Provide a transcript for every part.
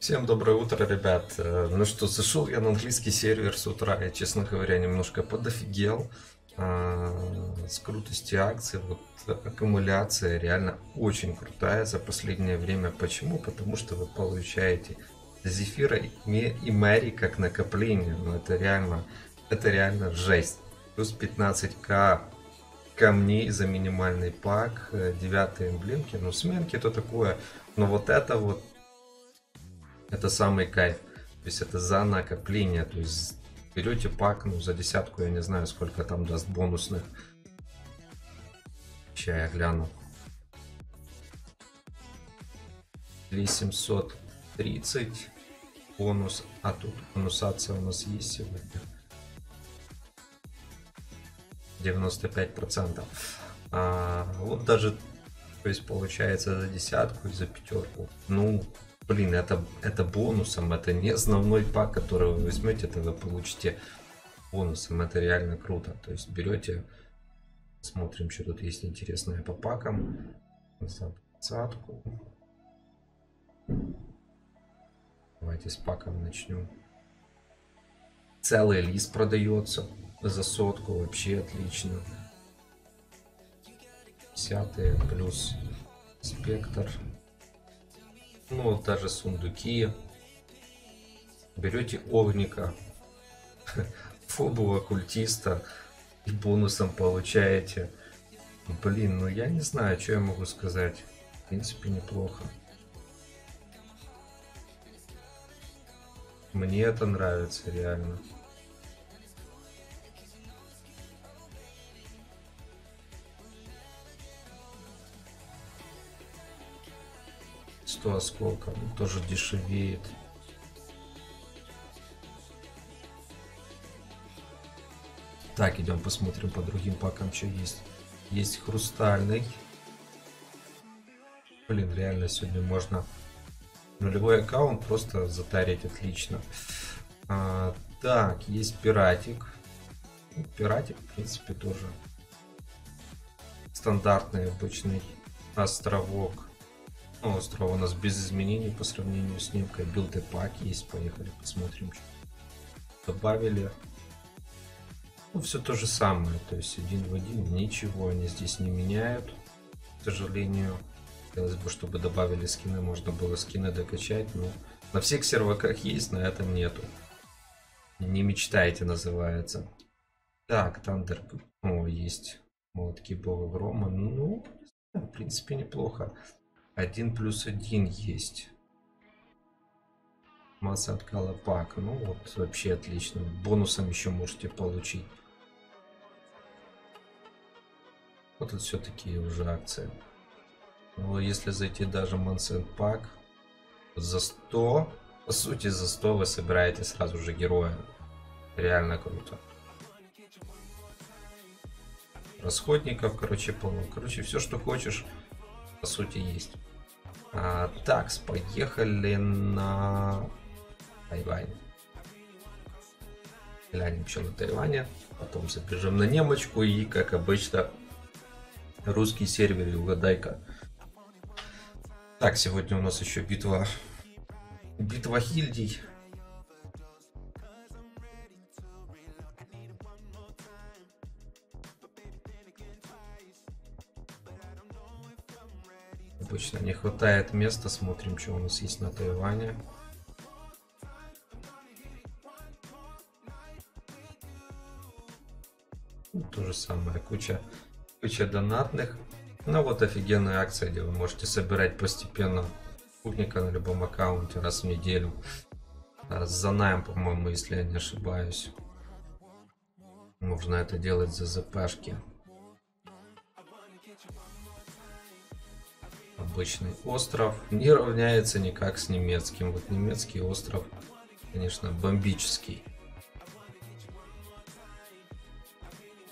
Всем доброе утро, ребят. Ну что, зашел я на английский сервер с утра. Я, честно говоря, немножко подофигел с крутости акций. Вот аккумуляция реально очень крутая за последнее время. Почему? Потому что вы получаете Зефира и Мэри как накопление. Ну, это реально жесть. Плюс 15к камней за минимальный пак, 9 эмблемки, ну сменки то такое. Но это самый кайф, то есть это за накопление, то есть берете пак, ну за десятку, я не знаю, сколько там даст бонусных. Сейчас я гляну. 3730 бонус, а тут бонусация у нас есть сегодня 95%. Вот даже, то есть получается за десятку и за пятерку. Ну блин, это бонусом, это не основной пак, который вы возьмете, это вы получите бонусом, это реально круто. То есть берете, смотрим, что тут есть интересное по пакам. За двадцатку. Давайте с паком начнем. Целый лист продается за сотку, вообще отлично. 50-е плюс спектр. Ну вот даже сундуки. Берете Огника, Фобу, оккультиста и бонусом получаете. Блин, ну я не знаю, что я могу сказать. В принципе, неплохо. Мне это нравится реально. Осколка тоже дешевеет. Так, идем посмотрим по другим пакам, что есть. Есть хрустальный. Блин, реально сегодня можно нулевой аккаунт просто затарить отлично. Так, есть пиратик. Ну, пиратик, в принципе, тоже стандартный обычный островок. Ну, остров у нас без изменений по сравнению с нимкой. Билд и пак есть. Поехали, посмотрим, что добавили. Ну, все то же самое. То есть один в один. Ничего они здесь не меняют. К сожалению. Хотелось бы, чтобы добавили скины. Можно было скины докачать. Но на всех серваках есть, на этом нету. Не мечтайте, называется. Так, Тандер. О, есть. Молотки Бога Грома. Ну, в принципе, неплохо. 1+1 есть. Масса откала пак. Ну вот, вообще отлично. Бонусом еще можете получить. Вот это все-таки уже акции. Но если зайти даже в Мансент пак, за 100, по сути за 100 вы собираете сразу же героя. Реально круто. Расходников, короче, полно. Короче, все, что хочешь, по сути, есть. Так, поехали на Тайвань. Глянем еще на Тайване. Потом забежим на немочку. И, как обычно, русский сервер, угадай-ка. Так, сегодня у нас еще битва. Битва гильдий. Обычно не хватает места. Смотрим, что у нас есть на Тайване. Ну, то же самое. Куча донатных. Ну вот офигенная акция, где вы можете собирать постепенно путника на любом аккаунте раз в неделю. За найм, по-моему, если я не ошибаюсь. Можно это делать за ЗПшки. Обычный остров не равняется никак с немецким. Вот немецкий остров, конечно, бомбический.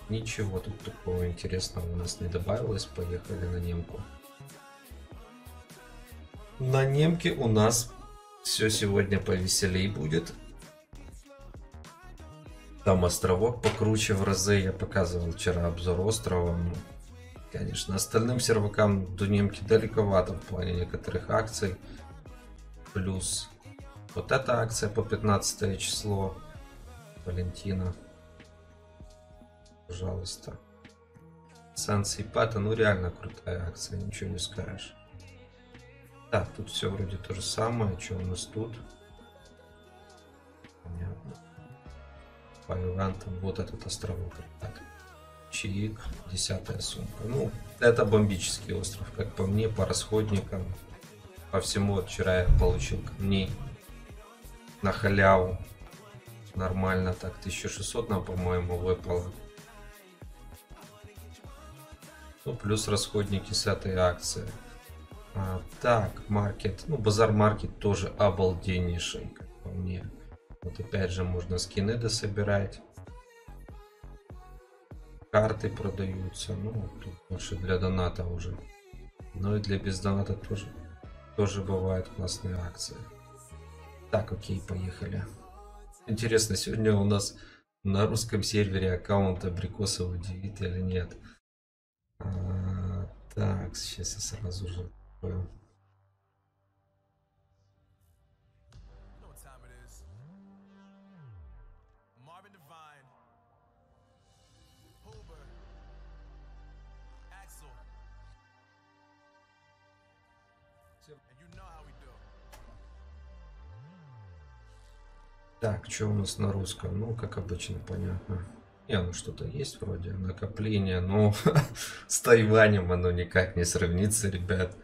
Ничего тут такого интересного у нас не добавилось. Поехали на немку. На немке у нас все сегодня повеселее будет. Там островок покруче в разы. Я показывал вчера обзор острова. Конечно, остальным сервакам до немки далековато в плане некоторых акций. Плюс Вот эта акция по 15 число. Валентина. Пожалуйста. Санкции Пата. Ну реально крутая акция, ничего не скажешь. Так, тут все вроде то же самое. Что у нас тут? Понятно. По ивантам. Вот этот островок. Так. Чаик. 10-я сумка. Ну, это бомбический остров, как по мне, по расходникам. По всему, вчера я получил камней на халяву. Нормально так. 1600 нам, по-моему, выпало. Ну, плюс расходники с этой акции. А, так, маркет. Ну, базар-маркет тоже обалденнейший, как по мне. Вот опять же можно скины дособирать. Карты продаются. Ну, тут больше для доната уже. Но и для без доната тоже бывают классные акции. Так, окей, поехали. Интересно, сегодня у нас на русском сервере аккаунт Абрикоса удивит или нет. Так, сейчас я сразу же... Так, что у нас на русском? Ну, как обычно, понятно. Не, ну что-то есть вроде, накопление, но с Тайванем оно никак не сравнится, ребят.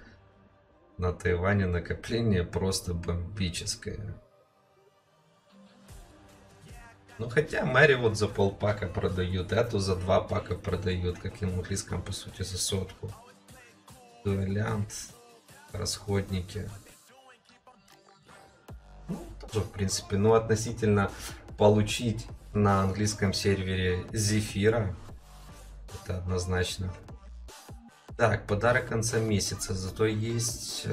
На Тайване накопление просто бомбическое. Ну, хотя Мэри вот за полпака продают, эту за 2 пака продают, как и на английском, по сути, за 100. Дуэлянт, расходники. В принципе, ну, относительно получить на английском сервере Зефира, это однозначно. Так, подарок конца месяца, зато есть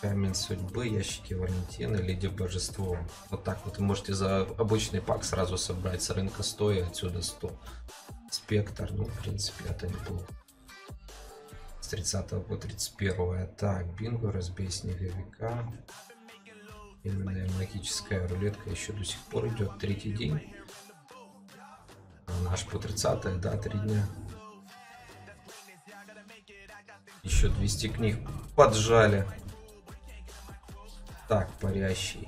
камень судьбы, ящики Валентины, леди божество. Вот так вот можете за обычный пак сразу собрать с рынка 100 и отсюда 100. Спектр, ну, в принципе, это неплохо. С 30 по 31. Так, бинго, разбей снеговика. Именно магическая рулетка еще до сих пор идет. 3-й день. А наш по 30-е, да, 3 дня. Еще 200 книг поджали. Так, парящий.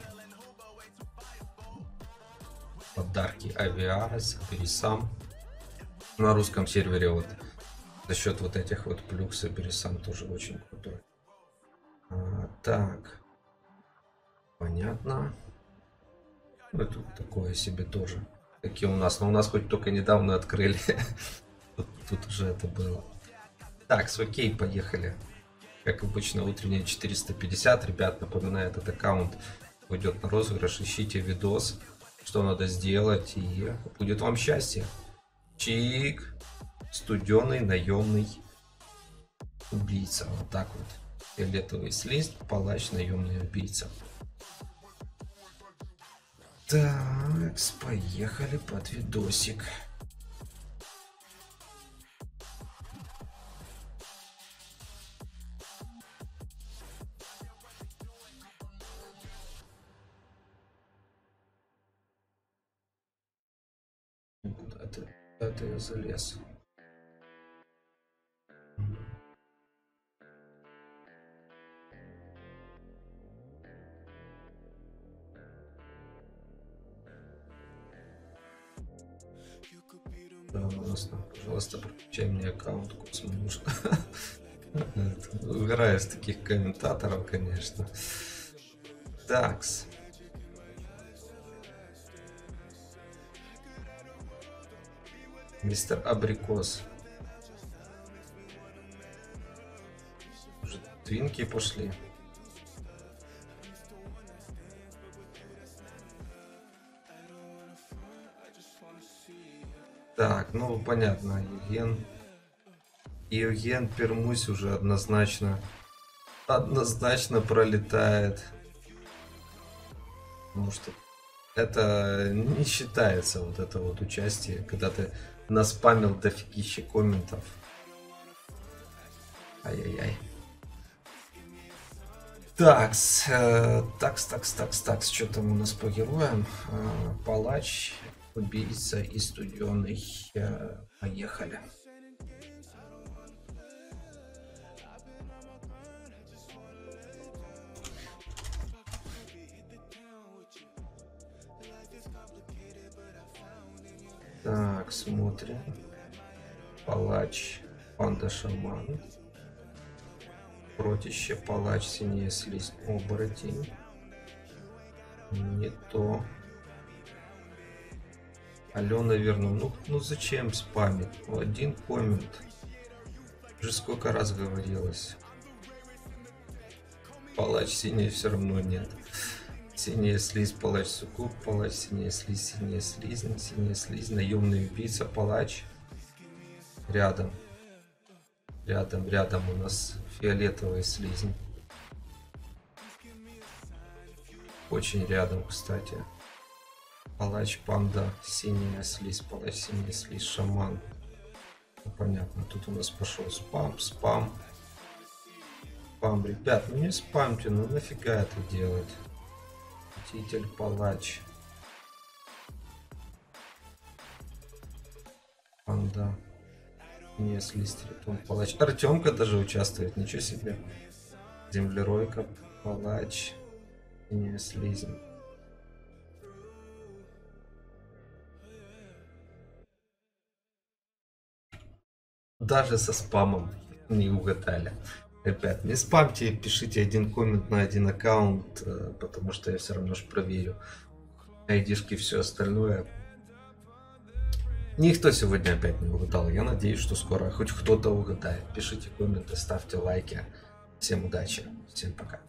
Подарки Авиарес, собери сам. На русском сервере вот за счет вот этих вот плюк собери сам тоже очень крутой. Так. Понятно. Ну, это такое себе тоже. Какие у нас. Но у нас хоть только недавно открыли. Тут уже это было. Так, окей, поехали. Как обычно, утреннее 450. Ребят, напоминаю, этот аккаунт уйдет на розыгрыш. Ищите видос, что надо сделать. И будет вам счастье. Чик. Студеный наемный убийца. Вот так вот. Фиолетовый слист. Палач, наемный убийца. Так, поехали под видосик. Куда-то я залез. Пожалуйста, подключай мне аккаунт, космо нужен. Угораю с таких комментаторов, конечно. Такс. Мистер Абрикос. Уже твинки пошли. Так, ну понятно, Евген Пермусь уже однозначно пролетает. Потому что это не считается, вот это вот участие, когда ты наспамил дофигища комментов. Ай-яй-яй. Такс, такс, что там у нас по героям? Палач, убийца и студеный. Поехали. Так, смотрим. Палач, панда-шаман. Протище, палач, синяя слизь, оборотень. Не то. Алена верну. Ну зачем спамить? Ну, один коммент. Уже сколько раз говорилось. Палач, синяя все равно нет. Синяя слизь, палач, суккуб, палач, синяя слизь, наемный убийца, палач. Рядом. Рядом у нас фиолетовая слизь. Очень рядом, кстати. Палач, панда, синяя слизь, палач, синяя слизь, шаман. Ну, понятно, тут у нас пошел спам. Ребят, ну не спамьте, ну нафига это делать? Мститель, палач. Панда. Не слизь, тритон, палач. Артемка даже участвует, ничего себе. Землеройка, палач. Не слизь. Даже со спамом не угадали. Ребят, не спамьте, пишите один коммент на один аккаунт, потому что я все равно же проверю. Айдишки, все остальное. Никто сегодня опять не угадал. Я надеюсь, что скоро хоть кто-то угадает. Пишите комменты, ставьте лайки. Всем удачи, всем пока.